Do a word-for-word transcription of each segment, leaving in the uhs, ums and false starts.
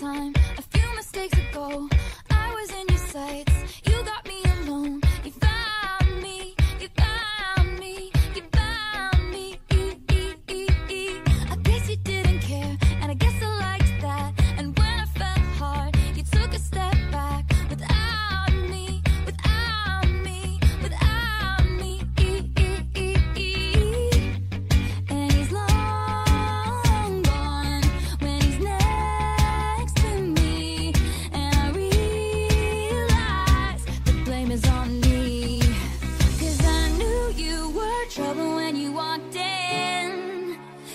time, a few mistakes ago, I was in your sights. You got me alone. You found me. You found me. You found me. I guess you didn't care, and I guess I liked that. And when I felt hard, you took a step back. Without me, without me, without me. And he's long gone when he's next to me, and I realize the blame is on me. 'Cause I knew you were trouble when you walked in,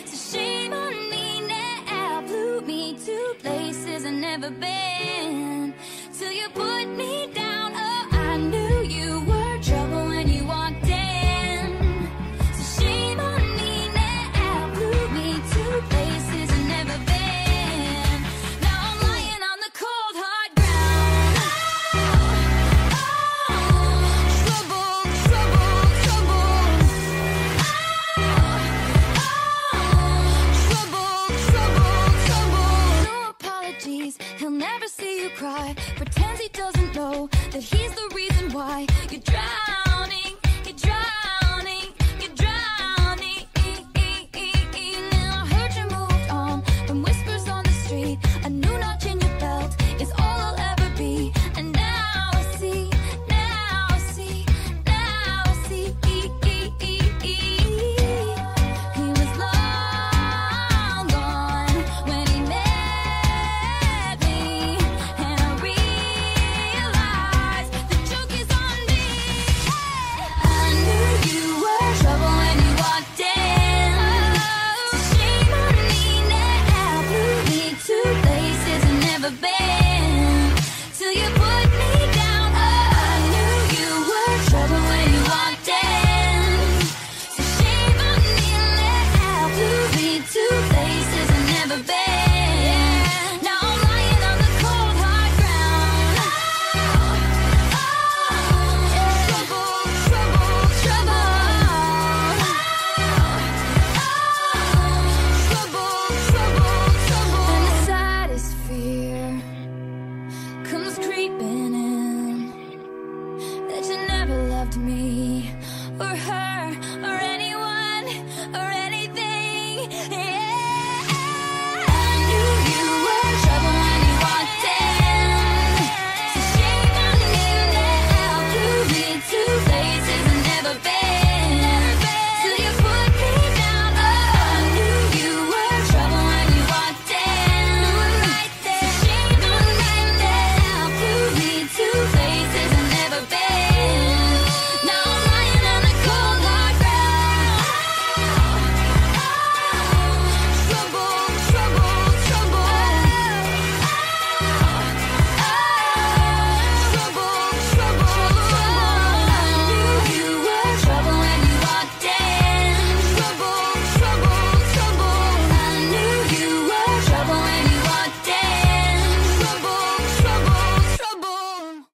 so shame on me now. Blew me to places I've never been, till you put me down. He'll never see you cry, pretends he doesn't know that he's the reason.